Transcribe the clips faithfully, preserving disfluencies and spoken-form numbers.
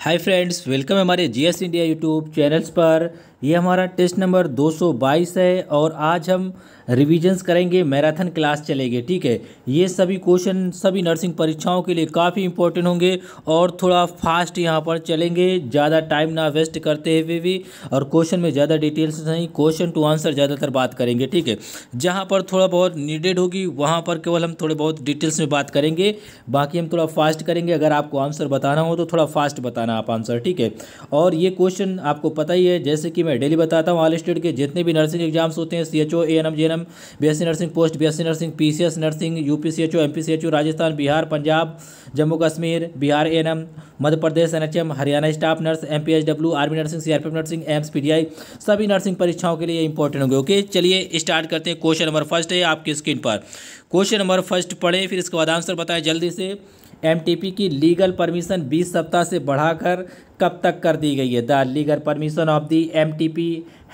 हाय friends, welcome हमारे GS India YouTube channels पर। ये हमारा टेस्ट नंबर दो सौ बाईस है और आज हम रिविजन्स करेंगे, मैराथन क्लास चलेंगे। ठीक है, ये सभी क्वेश्चन सभी नर्सिंग परीक्षाओं के लिए काफ़ी इंपॉर्टेंट होंगे और थोड़ा फास्ट यहाँ पर चलेंगे, ज़्यादा टाइम ना वेस्ट करते हुए भी, और क्वेश्चन में ज़्यादा डिटेल्स नहीं, क्वेश्चन टू आंसर ज़्यादातर बात करेंगे। ठीक है, जहाँ पर थोड़ा बहुत नीडेड होगी वहाँ पर केवल हम थोड़े बहुत डिटेल्स में बात करेंगे, बाकी हम थोड़ा फास्ट करेंगे। अगर आपको आंसर बताना हो तो थोड़ा फास्ट बताना आप आंसर। ठीक है, और ये क्वेश्चन आपको पता ही है, जैसे कि मैं डेली बताता हूँ, ऑल स्टेट के जितने भी नर्सिंग एग्जाम्स होते हैं, CHO, ANM, GNM, BSc nursing, post BSc nursing, PCS nursing, UP CHO, MP CHO, Rajasthan, Bihar, Punjab, Jammu Kashmir, Bihar ANM, Madhya Pradesh NHM, Haryana staff nurse, MPHW, army nursing, CRPF nursing, AIIMS, PDI, सभी नर्सिंग परीक्षाओं के लिए इंपॉर्टेंट होंगे। ओके, चलिए स्टार्ट करते हैं। क्वेश्चन नंबर फर्स्ट है आपकी स्क्रीन पर। क्वेश्चन नंबर फर्स्ट पढ़े, फिर इसके बाद आंसर बताएं जल्दी से। एमटीपी की लीगल परमिशन बीस सप्ताह से बढ़ाकर कब तक कर दी गई है? The legal permission of the MTP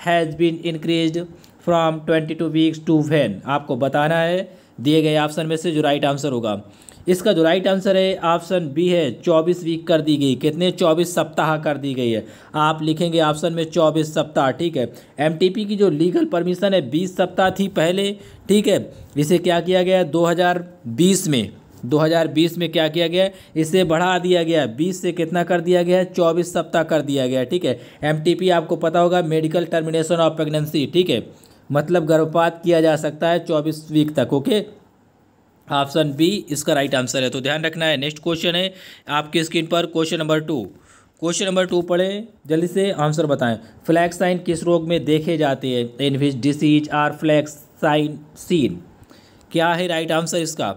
has been increased from twenty two weeks to when. आपको बताना है दिए गए ऑप्शन में से जो राइट आंसर होगा। इसका जो राइट आंसर है ऑप्शन बी है, चौबीस वीक कर दी गई। कितने? चौबीस सप्ताह कर दी गई है। आप लिखेंगे ऑप्शन में चौबीस सप्ताह। ठीक है, एमटीपी की जो लीगल परमिशन है बीस सप्ताह थी पहले। ठीक है, इसे क्या किया गया दो हज़ार बीस में, दो हज़ार बीस में क्या किया गया, इसे बढ़ा दिया गया, बीस से कितना कर दिया गया है, चौबीस सप्ताह कर दिया गया। ठीक है, एमटीपी आपको पता होगा, मेडिकल टर्मिनेशन ऑफ प्रेगनेंसी। ठीक है, मतलब गर्भपात किया जा सकता है चौबीस वीक तक। ओके, ऑप्शन बी इसका राइट आंसर है, तो ध्यान रखना है। नेक्स्ट क्वेश्चन है आपकी स्क्रीन पर, question number two. Question number two पढ़ें जल्दी से, आंसर बताएं। फ्लैक्स साइन किस रोग में देखे जाते हैं? In which disease are flex sign seen. क्या है राइट आंसर इसका,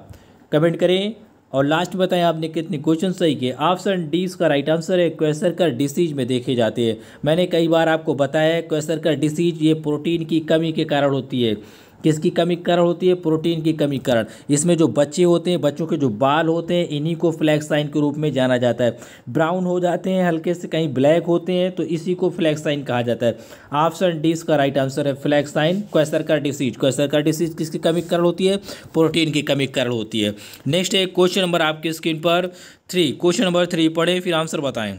कमेंट करें और लास्ट में बताएं आपने कितने क्वेश्चन सही किए। ऑप्शन डी इसका राइट आंसर है, क्वेश्चरकर डिसीज में देखे जाते हैं। मैंने कई बार आपको बताया है, क्वेश्चरकर डिसीज ये प्रोटीन की कमी के कारण होती है। किसकी कमी कारण होती है? प्रोटीन की कमी कारण। इसमें जो बच्चे होते हैं, बच्चों के जो बाल होते हैं, इन्हीं को फ्लैक्स साइन के रूप में जाना जाता है। ब्राउन हो जाते हैं, हल्के से कहीं ब्लैक होते हैं, तो इसी को फ्लैक्स साइन कहा जाता है। ऑप्शन डी इसका राइट आंसर है, flex sign kwashiorkor disease. Kwashiorkor disease किसकी कमी कारण होती है? प्रोटीन की कमी कारण होती है। नेक्स्ट है क्वेश्चन नंबर आपकी स्क्रीन पर थ्री। क्वेश्चन नंबर थ्री पढ़ें फिर आंसर बताएँ।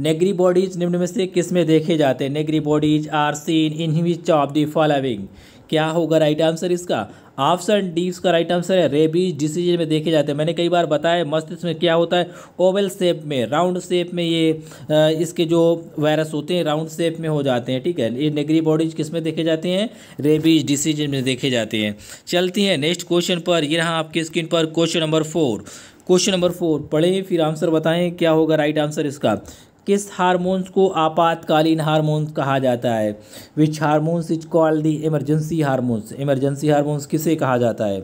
नेगरी बॉडीज निम्न में से किस में देखे जाते हैं? Negri bodies are seen in which of the following. क्या होगा राइट आंसर इसका? ऑप्शन डी इसका राइट आंसर है, रेबीज डिसीज में देखे जाते हैं। मैंने कई बार बताया, मस्तिष्क में क्या होता है, ओवल शेप में, राउंड शेप में ये आ, इसके जो वायरस होते हैं राउंड शेप में हो जाते हैं। ठीक है, ये नेगरी बॉडीज किस में देखे जाते हैं? रेबीज डिसीज में देखे जाते हैं। चलती हैं नेक्स्ट क्वेश्चन पर, ये रहा आपकी स्क्रीन पर question number four. Question number four पढ़ें फिर आंसर बताएँ, क्या होगा राइट आंसर इसका। किस हार्मोन्स को आपातकालीन हार्मोन्स कहा जाता है? Which hormones is called the emergency hormones. Emergency hormones किसे कहा जाता है?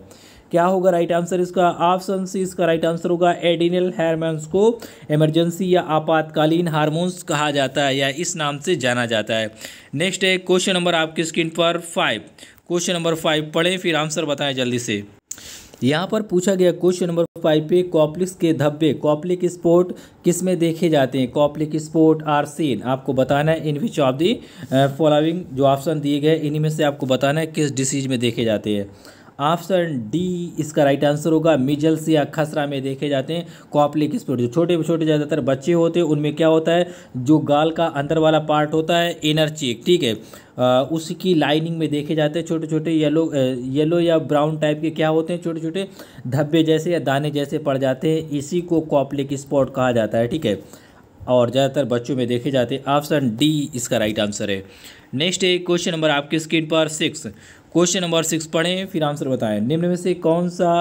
क्या होगा राइट आंसर इसका? ऑप्शन सी इसका राइट आंसर होगा, एडिनल हार्मोन्स को इमरजेंसी या आपातकालीन हार्मोन्स कहा जाता है या इस नाम से जाना जाता है। नेक्स्ट है क्वेश्चन नंबर आपकी स्क्रीन पर फाइव। क्वेश्चन नंबर फाइव पढ़ें फिर आंसर बताएं जल्दी से। यहाँ पर पूछा गया क्वेश्चन नंबर फाइव पे, कॉप्लिक्स के धब्बे, कॉप्लिक स्पॉट किस में देखे जाते हैं? Koplik spot are seen. आपको बताना है in which of the following, जो ऑप्शन दिए गए इन्हीं में से आपको बताना है किस डिसीज में देखे जाते हैं। ऑप्शन डी इसका राइट आंसर होगा, मिजल्स या खसरा में देखे जाते हैं कॉप्लिक स्पॉट। जो छोटे छोटे ज़्यादातर बच्चे होते हैं उनमें क्या होता है, जो गाल का अंदर वाला पार्ट होता है, इनर चीक, ठीक है, आ, उसकी लाइनिंग में देखे जाते हैं छोटे छोटे येलो येलो या ब्राउन टाइप के क्या होते हैं, छोटे छोटे धब्बे जैसे या दाने जैसे पड़ जाते हैं, इसी को कॉप्लिक स्पॉट कहा जाता है। ठीक है, और ज़्यादातर बच्चों में देखे जाते हैं। ऑप्शन डी इसका राइट आंसर है। नेक्स्ट है क्वेश्चन नंबर आपकी स्क्रीन पर सिक्स। क्वेश्चन नंबर सिक्स पढ़ें फिर आंसर बताएं। निम्न में से कौन सा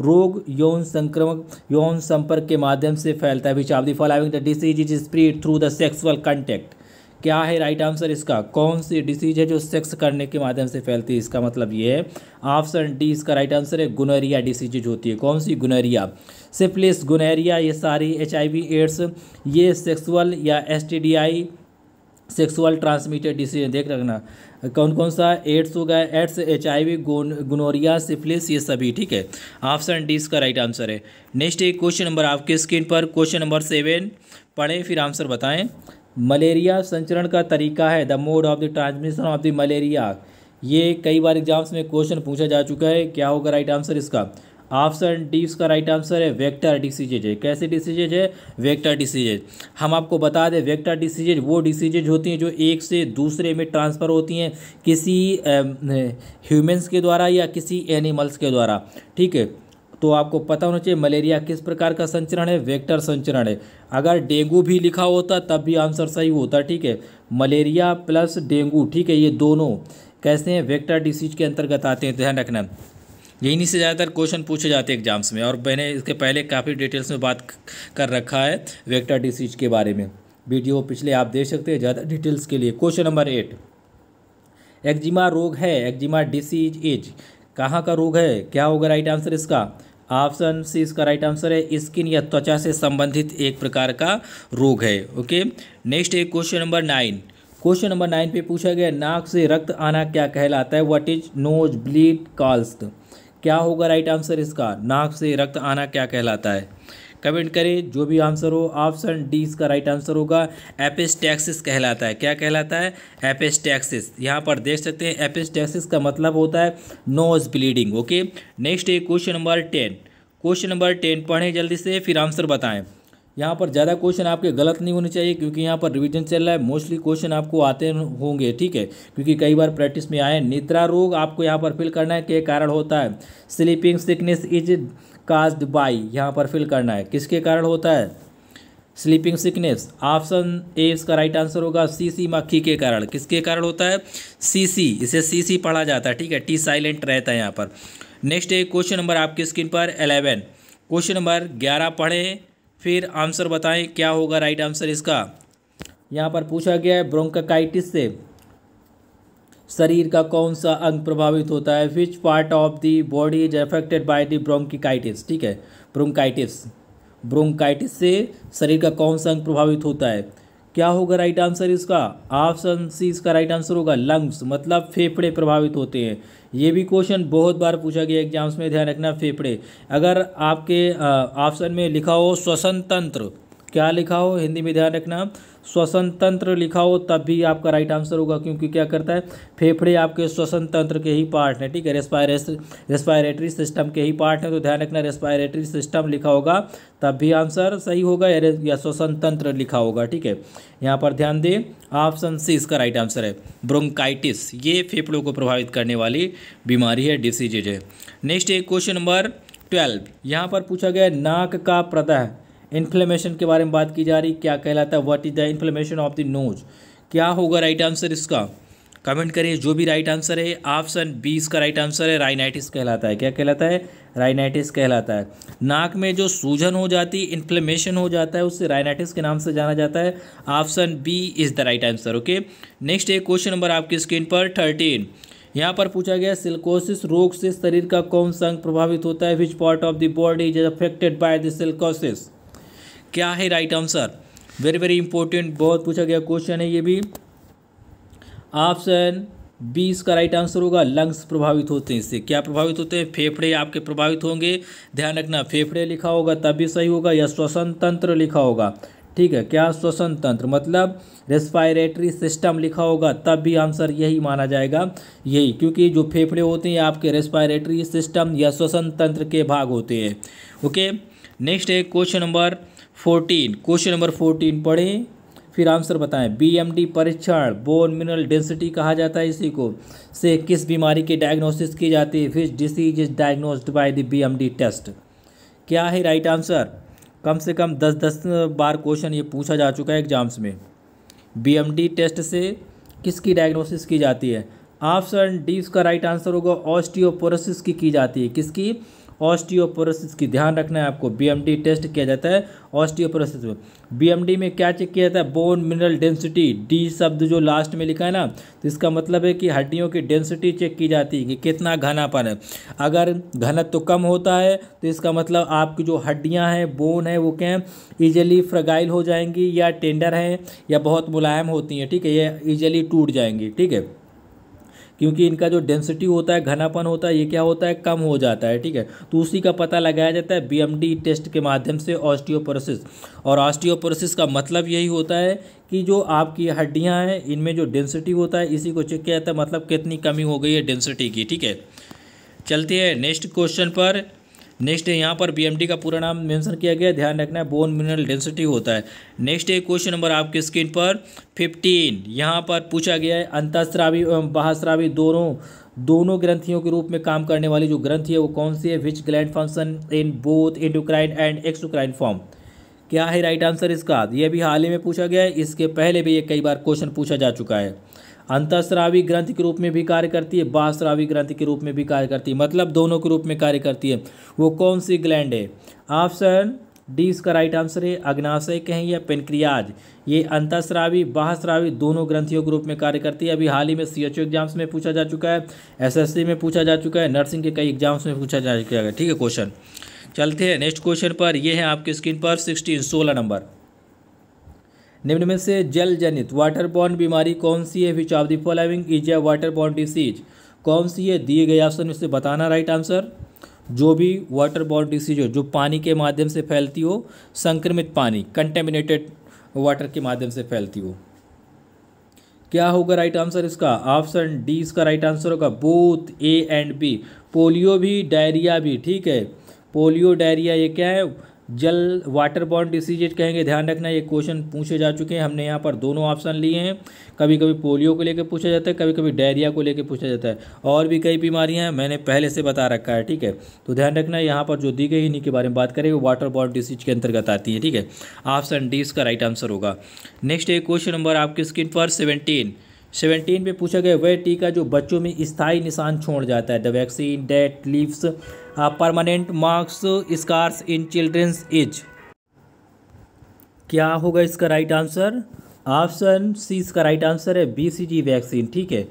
रोग यौन संक्रमक यौन संपर्क के माध्यम से फैलता है? Which of the following the disease is spread through the sexual contact. क्या है राइट आंसर इसका? कौन सी डिसीज है जो सेक्स करने के माध्यम से फैलती है? इसका मतलब ये है ऑप्शन डी इसका राइट आंसर है, गोनोरिया डिसीज होती है। कौन सी? गोनोरिया, सिफिलिस, गोनोरिया, ये सारी एचआईवी एड्स, ये सेक्सुअल या एसटीडीआई सेक्सुअल ट्रांसमिटेड डिसीज, देख रखना कौन कौन सा, एड्स हो गया, एड्स, एचआईवी, गोनोरिया, सिफिलिस, ये सभी। ठीक है, ऑप्शन डी इसका राइट आंसर है। नेक्स्ट एक क्वेश्चन नंबर आपके स्क्रीन पर, क्वेश्चन नंबर सेवन पढ़ें फिर आंसर बताएं। मलेरिया संचरण का तरीका है, the mode of the transmission of the malaria. ये कई बार एग्जाम्स में क्वेश्चन पूछा जा चुका है। क्या होगा राइट आंसर इसका? ऑप्शन डी इसका राइट आंसर है वेक्टर डिसीजेज है। कैसे डिसीजेज है? Vector diseases. हम आपको बता दें वेक्टर डिसीजेज वो डिसीजेज होती हैं जो एक से दूसरे में ट्रांसफ़र होती हैं किसी ह्यूमन्स के द्वारा या किसी एनिमल्स के द्वारा। ठीक है, तो आपको पता होना चाहिए मलेरिया किस प्रकार का संचरण है, वेक्टर संचरण है। अगर डेंगू भी लिखा होता तब भी आंसर सही होता। ठीक है, मलेरिया प्लस डेंगू, ठीक है, ये दोनों कैसे हैं, वेक्टर डिसीज के अंतर्गत आते हैं, ध्यान रखना। यहीं से ज़्यादातर क्वेश्चन पूछे जाते हैं एग्जाम्स में, और मैंने इसके पहले काफ़ी डिटेल्स में बात कर रखा है वेक्टर डिसीज के बारे में, वीडियो पिछले आप देख सकते हैं ज़्यादा डिटेल्स के लिए। क्वेश्चन नंबर एट, एक्जिमा रोग है, एक्जिमा डिसीज एज कहाँ का रोग है, क्या होगा राइट आंसर इसका? ऑप्शन सी इसका राइट आंसर है, स्किन या त्वचा से संबंधित एक प्रकार का रोग है। ओके, नेक्स्ट है question number nine. Question number nine पे पूछा गया नाक से रक्त आना क्या कहलाता है, what is nose bleed called, क्या होगा राइट आंसर इसका? नाक से रक्त आना क्या कहलाता है? कमेंट करें जो भी आंसर हो। ऑप्शन डी इसका राइट आंसर होगा, एपिस्टैक्सिस कहलाता है। क्या कहलाता है? एपिस्टैक्सिस। यहाँ पर देख सकते हैं एपिस्टैक्सिस का मतलब होता है नोज ब्लीडिंग। ओके, नेक्स्ट है question number ten. Question number ten पढ़ें जल्दी से फिर आंसर बताएं। यहाँ पर ज़्यादा क्वेश्चन आपके गलत नहीं होने चाहिए क्योंकि यहाँ पर रिवीजन चल रहा है, मोस्टली क्वेश्चन आपको आते होंगे। ठीक है, क्योंकि कई बार प्रैक्टिस में आए। निद्रा रोग आपको यहाँ पर फिल करना है के कारण होता है, sleeping sickness is caused by, यहाँ पर फिल करना है किसके कारण होता है स्लीपिंग सिकनेस। ऑप्शन ए इसका राइट आंसर होगा, सीसी मक्खी के कारण। किसके कारण होता है? सीसी, इसे सीसी पढ़ा जाता है। ठीक है, टी साइलेंट रहता है यहाँ पर। नेक्स्ट है क्वेश्चन नंबर आपकी स्क्रीन पर इलेवन। क्वेश्चन नंबर ग्यारह पढ़ें फिर आंसर बताएं, क्या होगा राइट आंसर इसका? यहाँ पर पूछा गया है ब्रोंकाइटिस से शरीर का कौन सा अंग प्रभावित होता है, which part of the body is affected by the bronchitis. ठीक है, ब्रोंकाइटिस, ब्रोंकाइटिस से शरीर का कौन सा अंग प्रभावित होता है, क्या होगा राइट आंसर इसका? ऑप्शन सी इसका राइट आंसर होगा, लंग्स, मतलब फेफड़े प्रभावित होते हैं। ये भी क्वेश्चन बहुत बार पूछा गया एग्जाम्स में, ध्यान रखना फेफड़े। अगर आपके ऑप्शन में लिखा हो श्वसन तंत्र, क्या लिखा हो हिंदी में ध्यान रखना, श्वसन तंत्र लिखा हो तब भी आपका राइट आंसर होगा, क्योंकि क्या करता है फेफड़े आपके श्वसन तंत्र के ही पार्ट हैं। ठीक है, रेस्पायरेस रेस्पायरेटरी सिस्टम के ही पार्ट हैं, तो ध्यान रखना रेस्पायरेटरी सिस्टम लिखा होगा तब भी आंसर सही होगा, या श्वसन तंत्र लिखा होगा। ठीक है, यहाँ पर ध्यान दें, ऑप्शन सी इसका राइट आंसर है, ब्रोंकाइटिस। ये फेफड़ों को प्रभावित करने वाली बीमारी है, डिसीजेज है। नेक्स्ट है क्वेश्चन नंबर ट्वेल्व। यहाँ पर पूछा गया नाक का प्रदाह, इन्फ्लेमेशन के बारे में बात की जा रही, क्या कहलाता है, what is the inflammation of the nose, क्या होगा राइट आंसर इसका? कमेंट करिए जो भी राइट आंसर है। ऑप्शन बी इसका राइट आंसर है, राइनाइटिस कहलाता है। क्या कहलाता है? राइनाइटिस कहलाता है। नाक में जो सूजन हो जाती, इन्फ्लेमेशन हो जाता है, उससे राइनाइटिस के नाम से जाना जाता है। Option B is the right answer. Okay, next है क्वेश्चन नंबर आपकी स्क्रीन पर थर्टीन। यहाँ पर पूछा गया सिलिकोसिस रोग से शरीर का कौन सा अंग प्रभावित होता है, which part of the body is affected by the silicosis, क्या है right answer? Very very important, बहुत पूछा गया क्वेश्चन है ये भी। ऑप्शन बी इसका राइट आंसर होगा, लंग्स प्रभावित होते हैं इससे। क्या प्रभावित होते हैं? फेफड़े आपके प्रभावित होंगे, ध्यान रखना फेफड़े लिखा होगा तब भी सही होगा, या श्वसन तंत्र लिखा होगा। ठीक है, क्या श्वसन तंत्र मतलब रेस्पायरेटरी सिस्टम लिखा होगा तब भी आंसर यही माना जाएगा, यही, क्योंकि जो फेफड़े होते हैं आपके रेस्पायरेटरी सिस्टम या श्वसन तंत्र के भाग होते हैं। ओके, नेक्स्ट है question number fourteen. Question number fourteen पढ़ें फिर आंसर बताएं। बीएमडी परीक्षण, बोन मिनरल डेंसिटी कहा जाता है इसी को, से किस बीमारी की डायग्नोसिस की जाती है, which disease is diagnosed by the BMD test, क्या है राइट आंसर? कम से कम दस दस बार क्वेश्चन ये पूछा जा चुका है एग्जाम्स में, बीएमडी टेस्ट से किसकी डायग्नोसिस की जाती है। ऑप्शन डी इसका राइट आंसर होगा, ऑस्टियोपोरोसिस की की जाती है। किसकी? ऑस्टियोपोरोसिस की, ध्यान रखना है आपको। बीएमडी टेस्ट किया जाता है ऑस्टियोपोरोसिस में। बीएमडी में क्या चेक किया जाता है? बोन मिनरल डेंसिटी, डी शब्द जो लास्ट में लिखा है ना, तो इसका मतलब है कि हड्डियों की डेंसिटी चेक की जाती है कि कितना घनापन है। अगर घनत्व तो कम होता है तो इसका मतलब आपकी जो हड्डियाँ हैं, बोन है, वो क्या है, ईजिली फ्रगाइल हो जाएंगी, या टेंडर हैं, या बहुत मुलायम होती हैं। ठीक है, ये ईजिली टूट जाएंगी। ठीक है, क्योंकि इनका जो डेंसिटी होता है, घनापन होता है, ये क्या होता है, कम हो जाता है। ठीक है, तो उसी का पता लगाया जाता है बीएमडी टेस्ट के माध्यम से, ऑस्टियोपोरोसिस। और ऑस्टियोपोरोसिस का मतलब यही होता है कि जो आपकी हड्डियां हैं, इनमें जो डेंसिटी होता है, इसी को चेक किया जाता है, मतलब कितनी कमी हो गई है डेंसिटी की। ठीक है, चलते हैं नेक्स्ट क्वेश्चन पर। नेक्स्ट है यहाँ पर बीएमडी का पूरा नाम मेंशन किया गया, ध्यान रखना है, बोन मिनरल डेंसिटी होता है। नेक्स्ट है क्वेश्चन नंबर आपके स्क्रीन पर फिफ्टीन, यहाँ पर पूछा गया है अंतःस्रावी एवं बाह्यस्रावी दोनों दोनों ग्रंथियों के रूप में काम करने वाली जो ग्रंथि है वो कौन सी है, which gland function in both endocrine and exocrine form. क्या है राइट आंसर इसका, यह भी हाल ही में पूछा गया है, इसके पहले भी ये कई बार क्वेश्चन पूछा जा चुका है। अंतःस्रावी ग्रंथि के रूप में भी कार्य करती है, बाह्यस्रावी ग्रंथि के रूप में भी कार्य करती है, मतलब दोनों के रूप में कार्य करती है, वो कौन सी ग्लैंड है। ऑप्शन डी इसका राइट आंसर है, अग्नाशय कहें या पेनक्रियाज, ये अंतःस्रावी बाह्यस्रावी दोनों ग्रंथियों के रूप में कार्य करती है। अभी हाल ही में सी एच ओ एग्जाम्स में पूछा जा चुका है, एसएससी में पूछा जा चुका है, नर्सिंग के कई एग्जाम्स में पूछा जा चुका है। ठीक है क्वेश्चन, चलते हैं नेक्स्ट क्वेश्चन पर, यह है आपके स्क्रीन पर सिक्सटीन सोलह नंबर, निम्न में से जल जनित वाटर बॉर्न बीमारी कौन सी है, which of the following is a water borne disease, कौन सी है, दिए गए ऑप्शन में से बताना राइट आंसर। जो भी वाटर बॉर्न डिसीज हो, जो पानी के माध्यम से फैलती हो, संक्रमित पानी कंटेमिनेटेड वाटर के माध्यम से फैलती हो, क्या होगा राइट आंसर इसका, ऑप्शन डी इसका राइट आंसर होगा both A and B, polio भी डायरिया भी। ठीक है, पोलियो डायरिया ये क्या है, जल वाटर बॉर्न डिसीजेज कहेंगे, ध्यान रखना ये क्वेश्चन पूछे जा चुके हैं। हमने यहाँ पर दोनों ऑप्शन लिए हैं, कभी कभी पोलियो को लेकर पूछा जाता है, कभी कभी डायरिया को लेकर पूछा जाता है, और भी कई बीमारियां हैं, मैंने पहले से बता रखा है। ठीक है, तो ध्यान रखना यहाँ पर जो दी गई इन्हीं के बारे में बात करेंगे, वाटर बॉर्न डिसीज के अंतर्गत आती है। ठीक है, ऑप्शन डी इसका राइट आंसर होगा। नेक्स्ट है क्वेश्चन नंबर आपकी स्क्रीन पर सेवनटीन सेवनटीन में पूछा गया, वह टीका जो बच्चों में स्थायी निशान छोड़ जाता है, the vaccine that leaves permanent marks scars in childrens is, क्या होगा इसका राइट आंसर, ऑप्शन सी इसका राइट आंसर है, बीसीजी वैक्सीन। ठीक है,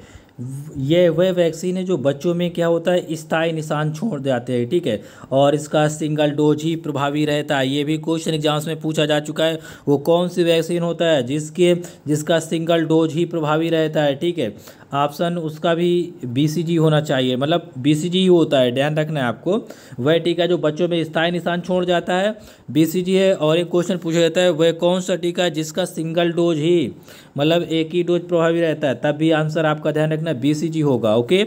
यह वह वैक्सीन है जो बच्चों में क्या होता है, स्थायी निशान छोड़ जाते हैं। ठीक है, और इसका सिंगल डोज ही प्रभावी रहता है, ये भी क्वेश्चन एग्जाम्स में पूछा जा चुका है। वो कौन सी वैक्सीन होता है जिसके जिसका सिंगल डोज ही प्रभावी रहता है। ठीक है, ऑप्शन उसका भी बीसीजी होना चाहिए, मतलब बीसीजी ही होता है, ध्यान रखना है आपको। वह टीका जो बच्चों में स्थायी निशान छोड़ जाता है बीसीजी है, और एक क्वेश्चन पूछा जाता है वह कौन सा टीका है जिसका सिंगल डोज ही मतलब एक ही डोज प्रभावी रहता है, तब भी आंसर आपका ध्यान रखना बीसीजी होगा। ओके,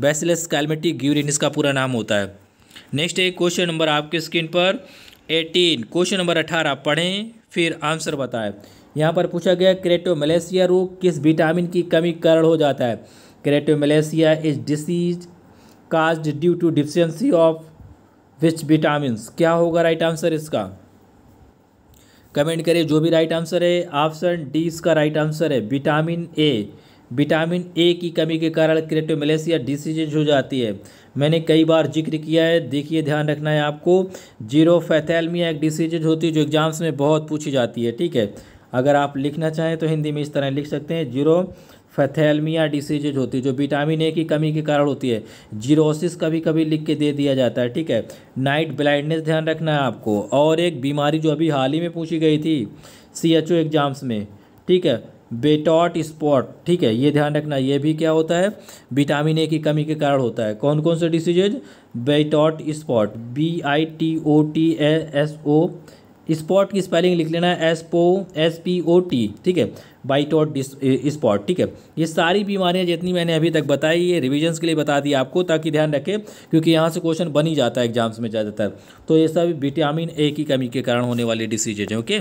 बैसिलस काइमेटी ग्यूरिन इसका पूरा नाम होता है। नेक्स्ट है क्वेश्चन नंबर आपके स्क्रीन पर एटीन, क्वेश्चन नंबर अठारह पढ़ें फिर आंसर बताएं। यहाँ पर पूछा गया केराटोमलेशिया रोग किस विटामिन की कमी कारण हो जाता है, keratomalacia is disease caused due to deficiency of which vitamin, क्या होगा राइट आंसर इसका, कमेंट करें जो भी राइट आंसर है। ऑप्शन डी इसका राइट आंसर है, विटामिन ए, विटामिन ए की कमी के कारण केराटोमलेशिया डिसीज हो जाती है। मैंने कई बार जिक्र किया है, देखिए ध्यान रखना है आपको, जीरोफैथैल्मिया एक डिसीज होती है जो एग्जाम्स में बहुत पूछी जाती है। ठीक है, अगर आप लिखना चाहें तो हिंदी में इस तरह लिख सकते हैं, जीरोफैथैल्मिया डिसीज होती है जो विटामिन ए की कमी के कारण होती है, जीरोसिस कभी कभी लिख के दे दिया जाता है। ठीक है, नाइट ब्लाइंडनेस ध्यान रखना है आपको, और एक बीमारी जो अभी हाल ही में पूछी गई थी सी एच ओ एग्जाम्स में, ठीक है, बेटॉट स्पॉट। ठीक है, ये ध्यान रखना, ये भी क्या होता है, विटामिन ए की कमी के कारण होता है। कौन कौन से diseases, बेटॉट spot, B I T O T S O, spot की स्पेलिंग लिख लेना है एस पो एस पी ओ टी। ठीक है, बाइटॉट स्पॉट। ठीक है, ये सारी बीमारियां जितनी मैंने अभी तक बताई, ये रिविजन्स के लिए बता दी आपको, ताकि ध्यान रखें, क्योंकि यहाँ से क्वेश्चन बन ही जाता है एग्जाम्स में ज़्यादातर, तो ये सब विटामिन ए की कमी के कारण होने वाली डिसीजेज हैं। ओके,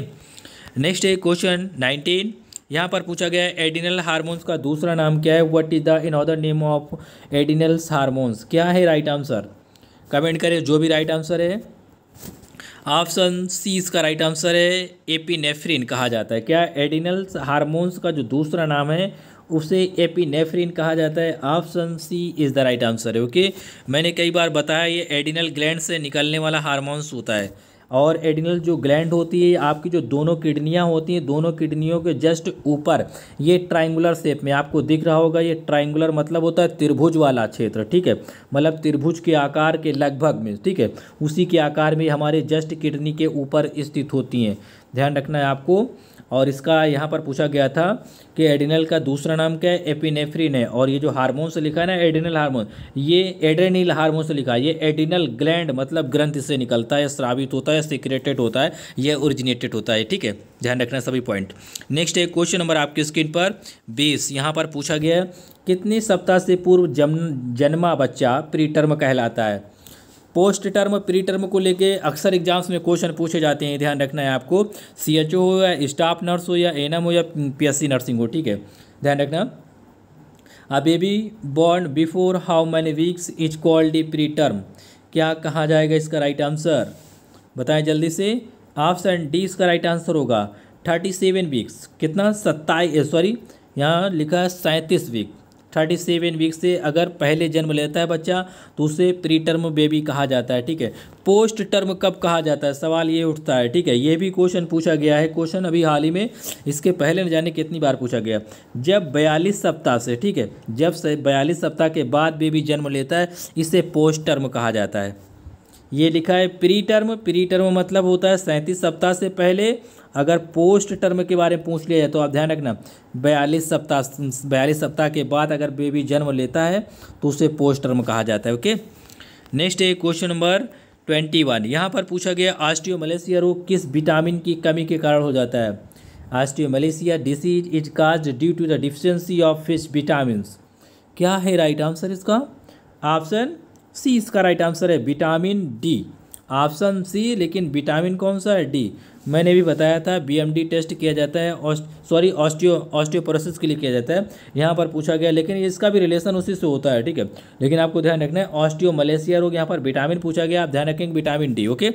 नेक्स्ट है क्वेश्चन नाइनटीन, यहाँ पर पूछा गया है एडिनल हार्मोन्स का दूसरा नाम क्या है, what is the in other name of adrenal hormones, क्या है राइट आंसर, कमेंट करें जो भी राइट आंसर है। ऑप्शन सी इसका राइट आंसर है, एपिनेफ्रिन कहा जाता है। क्या, एडिनल हार्मोन्स का जो दूसरा नाम है उसे एपिनेफ्रिन कहा जाता है, option C is the right answer है। ओके, मैंने कई बार बताया ये एडिनल ग्लैंड से निकलने वाला हार्मोन्स होता है, और एडिनल जो ग्लैंड होती है आपकी जो दोनों किडनियाँ होती हैं, दोनों किडनियों के जस्ट ऊपर ये ट्रायंगुलर शेप में आपको दिख रहा होगा, ये ट्रायंगुलर मतलब होता है त्रिभुज वाला क्षेत्र। ठीक है, मतलब त्रिभुज के आकार के लगभग में, ठीक है, उसी के आकार में हमारे जस्ट किडनी के ऊपर स्थित होती हैं, ध्यान रखना है आपको। और इसका यहाँ पर पूछा गया था कि एडिनल का दूसरा नाम क्या है, एपिनेफ्रिन है, और ये जो हार्मोन से लिखा है ना एडिनल हार्मोन, ये एड्रेनल हार्मोन से लिखा है, ये एडिनल ग्लैंड मतलब ग्रंथि से निकलता है, स्रावित होता है, सीक्रेटेड होता है, ये ओरिजिनेटेड होता है। ठीक है, ध्यान रखना सभी पॉइंट। नेक्स्ट है क्वेश्चन नंबर आपकी स्क्रीन पर बीस, यहाँ पर पूछा गया है कितने सप्ताह से पूर्व जम जन्मा बच्चा प्रीटर्म कहलाता है, पोस्ट टर्म और प्री टर्म को लेके अक्सर एग्जाम्स में क्वेश्चन पूछे जाते हैं, ध्यान रखना है आपको। सी एच ओ हो या स्टाफ नर्स हो या एन एम हो या पी एस सी नर्सिंग हो, ठीक है, ध्यान रखना। A baby born before how many weeks is called the pre term, क्या कहा जाएगा इसका राइट आंसर, बताएं जल्दी से। ऑप्शन डी इसका राइट आंसर होगा, थर्टी सेवन वीक्स। कितना, सत्ताईस, सॉरी यहाँ लिखा है सैंतीस वीक। थर्टी सेवन वीक से अगर पहले जन्म लेता है बच्चा तो उसे प्री टर्म बेबी कहा जाता है, ठीक है। पोस्ट टर्म कब कहा जाता है, सवाल ये उठता है, ठीक है, ये भी क्वेश्चन पूछा गया है। क्वेश्चन अभी हाल ही में इसके पहले न जाने कितनी बार पूछा गया। जब बयालीस सप्ताह से, ठीक है, जब से बयालीस सप्ताह के बाद बेबी जन्म लेता है इसे पोस्ट टर्म कहा जाता है। ये लिखा है प्री टर्म, प्री टर्म मतलब होता है सैंतीस सप्ताह से पहले। अगर पोस्ट टर्म के बारे में पूछ लिया जाए तो आप ध्यान रखना बयालीस सप्ताह बयालीस सप्ताह के बाद अगर बेबी जन्म लेता है तो उसे पोस्ट टर्म कहा जाता है। ओके, नेक्स्ट है क्वेश्चन नंबर ट्वेंटी वन। यहाँ पर पूछा गया ऑस्टियोमलेशिया रोग किस विटामिन की कमी के कारण हो जाता है। Osteomalacia disease is caused due to the deficiency of fish vitamin, क्या है राइट आंसर इसका। ऑप्शन सी इसका राइट आंसर है, विटामिन डी। ऑप्शन सी, लेकिन विटामिन कौन सा है, डी। मैंने भी बताया था बीएमडी टेस्ट किया जाता है और सॉरी ऑस्टियो ऑस्टियोपोरोसिस के लिए किया जाता है, यहाँ पर पूछा गया, लेकिन इसका भी रिलेशन उसी से होता है, ठीक है। लेकिन आपको ध्यान रखना है ऑस्टियोमलेशिया रोग, यहाँ पर विटामिन पूछा गया, आप ध्यान रखेंगे विटामिन डी। ओके,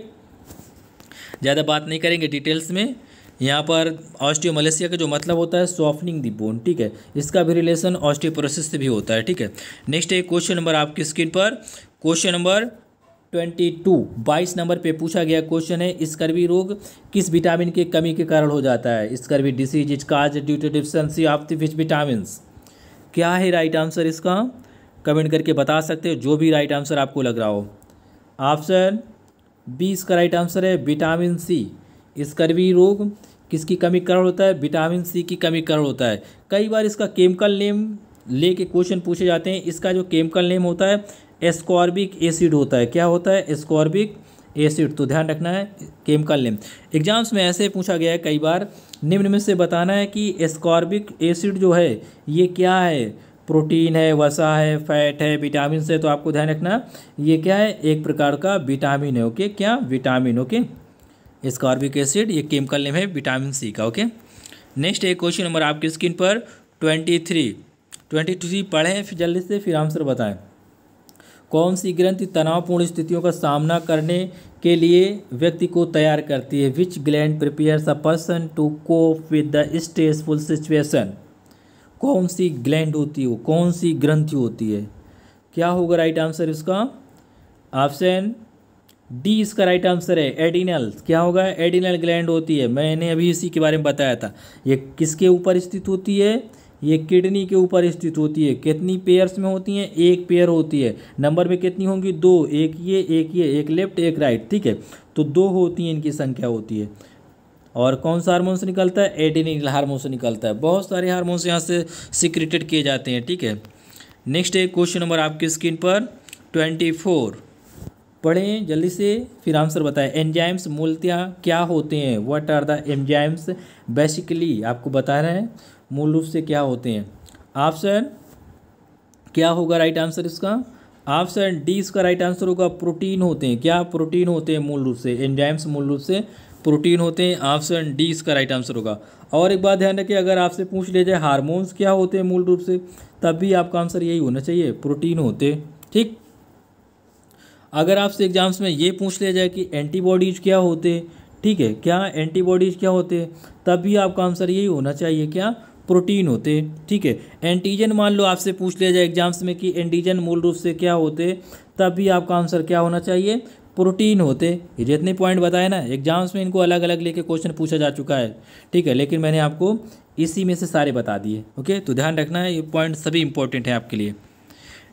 ज़्यादा बात नहीं करेंगे डिटेल्स में। यहाँ पर ऑस्टियोमलेशिया का जो मतलब होता है सॉफ्टनिंग दी बोन, ठीक है, इसका भी रिलेशन ऑस्टियोपोरोसिस से भी होता है, ठीक है। नेक्स्ट है क्वेश्चन नंबर आपकी स्क्रीन पर, क्वेश्चन नंबर ट्वेंटी टू बाईस नंबर पे पूछा गया क्वेश्चन है, स्कर्वी रोग किस विटामिन की कमी के कारण हो जाता है। Scurvy disease is cause due to deficiency of the fish vitamin, क्या है राइट आंसर इसका, कमेंट करके बता सकते हो जो भी राइट आंसर आपको लग रहा हो। ऑप्शन बी इसका राइट आंसर है, विटामिन सी। स्कर्वी रोग किसकी कमी कारण होता है, विटामिन सी की कमी कारण होता है। कई बार इसका केमिकल नेम लेके क्वेश्चन पूछे जाते हैं। इसका जो केमिकल नेम होता है स्कॉर्बिक एसिड होता है, क्या होता है, स्कॉर्बिक एसिड, तो ध्यान रखना है केमिकल नेम। एग्जाम्स में ऐसे पूछा गया है कई बार, निम्न में से बताना है कि स्कॉर्बिक एसिड जो है ये क्या है, प्रोटीन है, वसा है, फैट है, विटामिन है, तो आपको ध्यान रखना ये क्या है, एक प्रकार का विटामिन है। ओके, क्या, विटामिन। ओके, स्कॉर्बिक एसिड ये केमिकल नेम है विटामिन सी का। ओके, नेक्स्ट है क्वेश्चन नंबर आपकी स्क्रीन पर ट्वेंटी थ्री ट्वेंटी थ्री पढ़ें फिर जल्दी से, फिर आंसर बताएं। कौन सी ग्रंथि तनावपूर्ण स्थितियों का सामना करने के लिए व्यक्ति को तैयार करती है। Which gland prepares a person to cope with the stressful situation, कौन सी ग्लैंड होती है, कौन सी ग्रंथि होती है, क्या होगा राइट आंसर इसका। ऑप्शन डी इसका राइट आंसर है, एडिनल, क्या होगा, एडिनल ग्लैंड होती है। मैंने अभी इसी के बारे में बताया था। ये किसके ऊपर स्थित होती है, ये किडनी के ऊपर स्थित होती है। कितनी पेयर्स में होती हैं, एक पेयर होती है। नंबर में कितनी होंगी, दो, एक ये एक ये, एक लेफ्ट एक राइट, ठीक है, तो दो होती है, इनकी संख्या होती है। और कौन सा हार्मोन से निकलता है, एडिनल हार्मोन से निकलता है। बहुत सारे हार्मोन्स यहाँ से सीक्रेटेड किए जाते हैं, ठीक है। नेक्स्ट है क्वेश्चन नंबर आपकी स्क्रीन पर ट्वेंटी फोर पढ़ें जल्दी से, फिर आंसर बताएं। एंजाइम्स मूलतया क्या होते हैं, what are the enzymes, basically आपको बता रहे हैं मूल रूप से क्या होते हैं। ऑप्शन क्या होगा राइट आंसर इसका, ऑप्शन डी इसका राइट आंसर होगा, प्रोटीन होते हैं। क्या, प्रोटीन होते हैं मूल रूप से, एंजाइम्स मूल रूप से प्रोटीन होते हैं। ऑप्शन डी इसका राइट आंसर होगा। और एक बात ध्यान रखिए, अगर आपसे पूछ लिया जाए हार्मोन्स क्या होते हैं मूल रूप से, तब भी आपका आंसर यही होना चाहिए, प्रोटीन होते, ठीक। अगर आपसे एग्जाम्स में ये पूछ लिया जाए कि एंटीबॉडीज़ क्या होते, ठीक है, क्या एंटीबॉडीज़ क्या होते, तब भी आपका आंसर यही होना चाहिए, क्या, प्रोटीन होते, ठीक है। एंटीजन मान लो आपसे पूछ लिया जाए एग्जाम्स में कि एंटीजन मूल रूप से क्या होते, तब भी आपका आंसर क्या होना चाहिए, प्रोटीन होते। ये जितने पॉइंट बताए ना एग्जाम्स में, इनको अलग अलग लेके क्वेश्चन पूछा जा चुका है, ठीक है, लेकिन मैंने आपको इसी में से सारे बता दिए। ओके, तो ध्यान रखना है, ये पॉइंट सभी इंपॉर्टेंट है आपके लिए।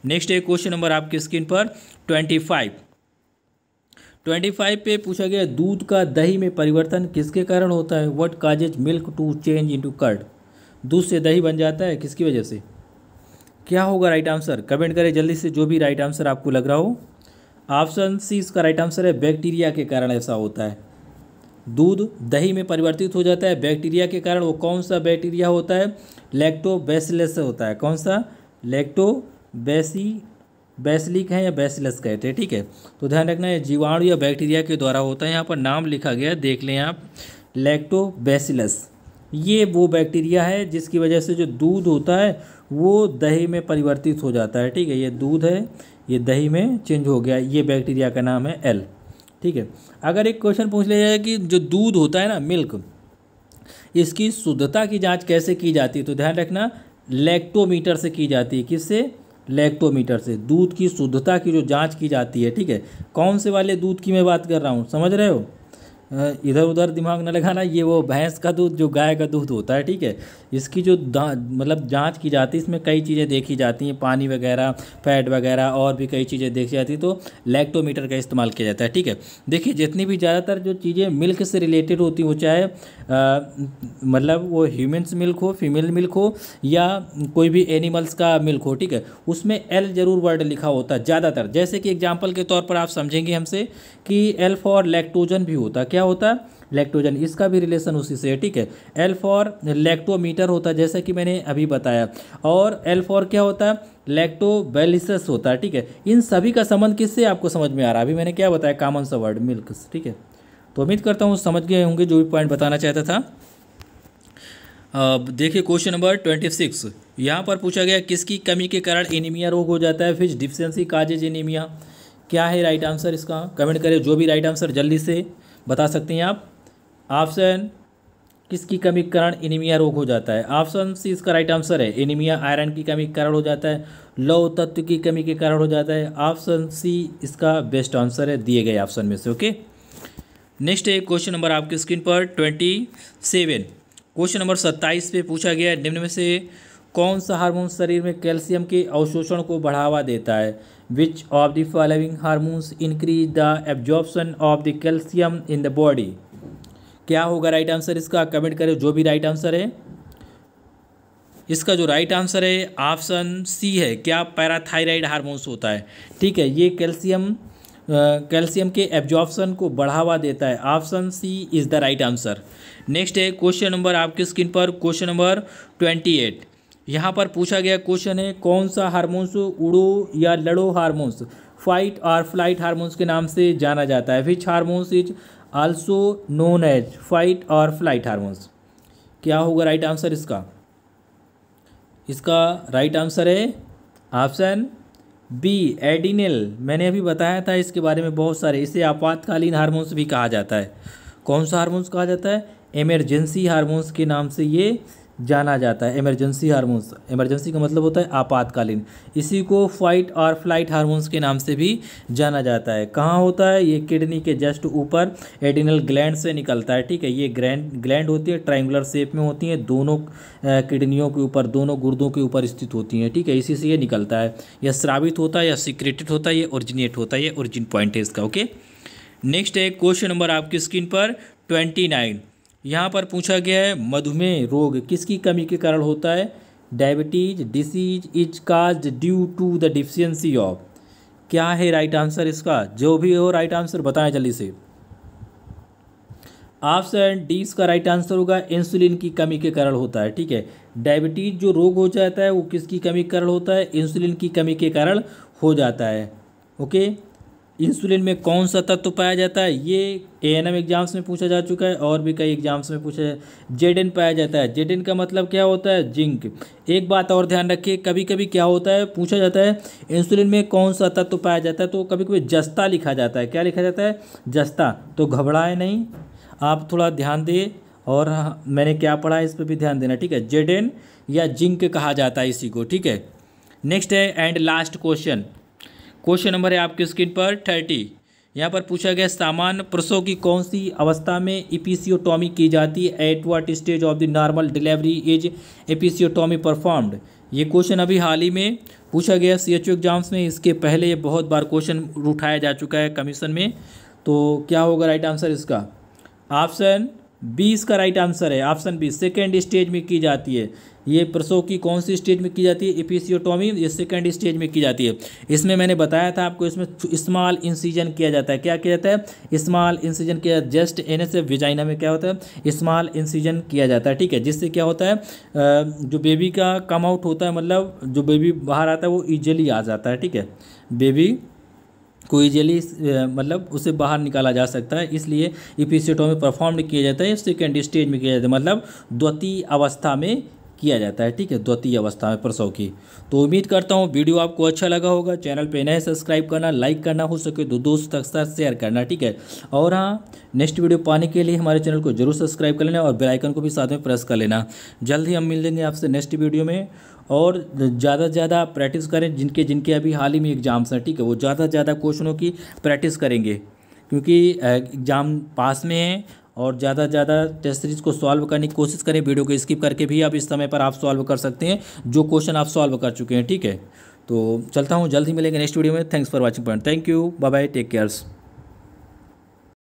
नेक्स्ट है क्वेश्चन नंबर आपकी स्क्रीन पर ट्वेंटी फाइव। ट्वेंटी फाइव पे पूछा गया दूध का दही में परिवर्तन किसके कारण होता है। What causes milk to change into curd, दूध से दही बन जाता है किसकी वजह से, क्या होगा राइट आंसर, कमेंट करें जल्दी से जो भी राइट आंसर आपको लग रहा हो। ऑप्शन सी इसका राइट आंसर है, बैक्टीरिया के कारण ऐसा होता है, दूध दही में परिवर्तित हो जाता है बैक्टीरिया के कारण। वो कौन सा बैक्टीरिया होता है, लैक्टोबैसिलस होता है। कौन सा, लैक्टोबैसी बैसिलिक है या बैसिलस कहते हैं, ठीक है। तो ध्यान रखना है जीवाणु या बैक्टीरिया के द्वारा होता है। यहाँ पर नाम लिखा गया, देख लें आप, लैक्टोबैसिलस। ये वो बैक्टीरिया है जिसकी वजह से जो दूध होता है वो दही में परिवर्तित हो जाता है, ठीक है। ये दूध है, ये दही में चेंज हो गया, ये बैक्टीरिया का नाम है एल, ठीक है। अगर एक क्वेश्चन पूछ लिया जाए कि जो दूध होता है ना, मिल्क, इसकी शुद्धता की जांच कैसे की जाती है, तो ध्यान रखना लैक्टोमीटर से की जाती है। किससे? लैक्टोमीटर से दूध की शुद्धता की जो जांच की जाती है, ठीक है। कौन से वाले दूध की मैं बात कर रहा हूँ, समझ रहे हो, इधर उधर दिमाग न लगाना। ये वो भैंस का दूध, जो गाय का दूध होता है, ठीक है, इसकी जो मतलब जांच की जाती है, इसमें कई चीज़ें देखी जाती हैं, पानी वगैरह, फैट वगैरह, और भी कई चीज़ें देखी जाती हैं, तो लैक्टोमीटर का इस्तेमाल किया जाता है, ठीक है। देखिए जितनी भी ज़्यादातर जो चीज़ें मिल्क से रिलेटेड होती हो, चाहे मतलब वो ह्यूमन्स मिल्क हो, फीमेल मिल्क हो, या कोई भी एनिमल्स का मिल्क हो, ठीक है, उसमें एल ज़रूर वर्ड लिखा होता है ज़्यादातर। जैसे कि एग्जाम्पल के तौर पर आप समझेंगे हमसे कि एल फॉर लैक्टोजन भी होता, क्या होता है लैक्टोजन, इसका भी रिलेशन उसी से है, ठीक है। एल फॉर लैक्टोमीटर होता है जैसा कि मैंने अभी बताया, और एल फॉर क्या होता है, लैक्टोबैसिलस होता है, ठीक है। इन सभी का संबंध किससे आपको समझ में आ रहा है, अभी मैंने क्या बताया, कॉमन सा वर्ड मिल्क, ठीक है। तो उम्मीद करता हूँ समझ गए होंगे जो भी पॉइंट बताना चाहता था। देखिए क्वेश्चन नंबर ट्वेंटी सिक्स यहाँ पर पूछा गया, किसकी कमी के कारण एनीमिया रोग हो जाता है, फिश डिफिशेंसी काजेज एनीमिया, क्या है राइट आंसर इसका, कमेंट करें जो भी राइट आंसर जल्दी से बता सकते हैं आप। ऑप्शन किसकी कमी के कारण एनीमिया रोग हो जाता है, ऑप्शन सी इसका राइट आंसर है, एनीमिया आयरन की कमी के कारण हो जाता है, लौह तत्व की कमी के कारण हो जाता है, ऑप्शन सी इसका बेस्ट आंसर है दिए गए ऑप्शन में से, ओके। नेक्स्ट है क्वेश्चन नंबर आपकी स्क्रीन पर ट्वेंटी सेवन, क्वेश्चन नंबर सत्ताईस पे पूछा गया, निम्न में से कौन सा हार्मोन शरीर में कैल्शियम के अवशोषण को बढ़ावा देता है, which of the following hormones increase the absorption of the calcium in the body, क्या होगा राइट आंसर इसका, कमेंट करें जो भी राइट आंसर है। इसका जो राइट आंसर है ऑप्शन सी है, क्या पैराथायराइड हार्मोन्स होता है, ठीक है, ये कैल्शियम कैल्शियम के एब्जॉर्प्शन को बढ़ावा देता है, option C is the right answer. Next है क्वेश्चन नंबर आपकी स्क्रीन पर क्वेश्चन नंबर ट्वेंटी एट, यहाँ पर पूछा गया क्वेश्चन है, कौन सा हार्मोन्स उड़ो या लड़ो हार्मोन्स फाइट और फ्लाइट हार्मोन्स के नाम से जाना जाता है, which hormones is also known as fight और फ्लाइट हार्मोन्स, क्या होगा राइट आंसर इसका, इसका राइट आंसर है ऑप्शन बी एडिनल, मैंने अभी बताया था इसके बारे में बहुत सारे, इसे आपातकालीन हार्मोन्स भी कहा जाता है, कौन सा हार्मोन्स कहा जाता है, इमरजेंसी हार्मोन्स के नाम से ये जाना जाता है, इमरजेंसी हार्मोन्स, इमरजेंसी का मतलब होता है आपातकालीन, इसी को फाइट और फ्लाइट हार्मोन्स के नाम से भी जाना जाता है। कहाँ होता है ये, किडनी के जस्ट ऊपर एडिनल ग्लैंड से निकलता है, ठीक है। ये ग्लैंड ग्लैंड होती है, ट्रायंगुलर शेप में होती है, दोनों किडनियों के ऊपर, दोनों गुर्दों के ऊपर स्थित होती हैं, ठीक है, इसी से ये निकलता है, यह स्रावित होता है या सीक्रेटेड होता है, ये ओरिजिनेट होता है, ये ओरिजिन पॉइंट है इसका, ओके। नेक्स्ट है क्वेश्चन नंबर आपकी स्क्रीन पर ट्वेंटी नाइन, यहाँ पर पूछा गया है, मधुमेह रोग किसकी कमी के कारण होता है, diabetes disease is cause due to the deficiency of, क्या है राइट आंसर इसका, जो भी हो राइट आंसर बताएं जल्दी से। ऑप्शन डी इसका राइट आंसर होगा, इंसुलिन की कमी के कारण होता है, ठीक है। डायबिटीज जो रोग हो जाता है वो किसकी कमी के कारण होता है, इंसुलिन की कमी के कारण हो जाता है, ओके। इंसुलिन में कौन सा तत्व पाया जाता है, ये ए एन एम एग्जाम्स में पूछा जा चुका है और भी कई एग्जाम्स में पूछा है, जेडेन पाया जाता है, जेडेन का मतलब क्या होता है, जिंक। एक बात और ध्यान रखिए, कभी कभी क्या होता है, पूछा जाता है इंसुलिन में कौन सा तत्व पाया जाता है, तो कभी कभी जस्ता लिखा जाता है, क्या लिखा जाता है, जस्ता, तो घबराए नहीं आप, थोड़ा ध्यान दें और मैंने क्या पढ़ा है इस पर भी ध्यान देना, ठीक है, जेडेन या जिंक कहा जाता है इसी को, ठीक है। नेक्स्ट है and last question, question number है आपकी स्क्रीन पर थर्टी, यहाँ पर पूछा गया, सामान्य प्रसव की कौन सी अवस्था में एपिसियोटॉमी की जाती है, at what stage of the normal delivery is episiotomy performed, ये क्वेश्चन अभी हाल ही में पूछा गया सी एच ओ एग्जाम्स में, इसके पहले ये बहुत बार क्वेश्चन उठाया जा चुका है कमीशन में, तो क्या होगा राइट आंसर इसका, ऑप्शन बी इसका राइट आंसर है, ऑप्शन बी सेकेंड स्टेज में की जाती है। ये प्रसव की कौन सी स्टेज में की जाती है? एपिसियोटोमी, ये सेकेंड स्टेज में की जाती है। इसमें मैंने बताया था आपको, इसमें स्मॉल इंसिजन किया जाता है। क्या किया जाता है? स्मॉल इंसिजन किया जाता है। जस्ट एनएस विजाइना में क्या होता है? स्मॉल इंसिजन किया जाता है, ठीक है। जिससे क्या होता है, जो बेबी का कम आउट होता है, मतलब जो बेबी बाहर आता है वो ईजिली आ जाता है, ठीक है। बेबी को ईजिली मतलब उसे बाहर निकाला जा सकता है, इसलिए एपिसियोटोमी परफॉर्म किया जाता है सेकेंड स्टेज में किया जाता है, मतलब द्वितीय अवस्था में किया जाता है, ठीक है, द्वितीय अवस्था में प्रसव की। तो उम्मीद करता हूँ वीडियो आपको अच्छा लगा होगा। चैनल पे नए सब्सक्राइब करना, लाइक करना, हो सके तो दोस्तों तक साथ शेयर करना, ठीक है। और हाँ, नेक्स्ट वीडियो पाने के लिए हमारे चैनल को जरूर सब्सक्राइब कर लेना और बेल आइकन को भी साथ में प्रेस कर लेना। जल्द ही हम मिलेंगे आपसे नेक्स्ट वीडियो में। और ज़्यादा से ज़्यादा प्रैक्टिस करें, जिनके जिनके अभी हाल ही में एग्जाम्स हैं, ठीक है, वो ज़्यादा से ज़्यादा क्वेश्चनों की प्रैक्टिस करेंगे, क्योंकि एग्ज़ाम पास में है। और ज़्यादा से ज़्यादा टेस्ट सीरीज़ को सॉल्व करने की कोशिश करें। वीडियो को स्किप करके भी आप इस समय पर आप सॉल्व कर सकते हैं जो क्वेश्चन आप सॉल्व कर चुके हैं, ठीक है। तो चलता हूँ, जल्द ही मिलेंगे नेक्स्ट वीडियो में। Thanks for watching point, thank you, bye bye, take cares.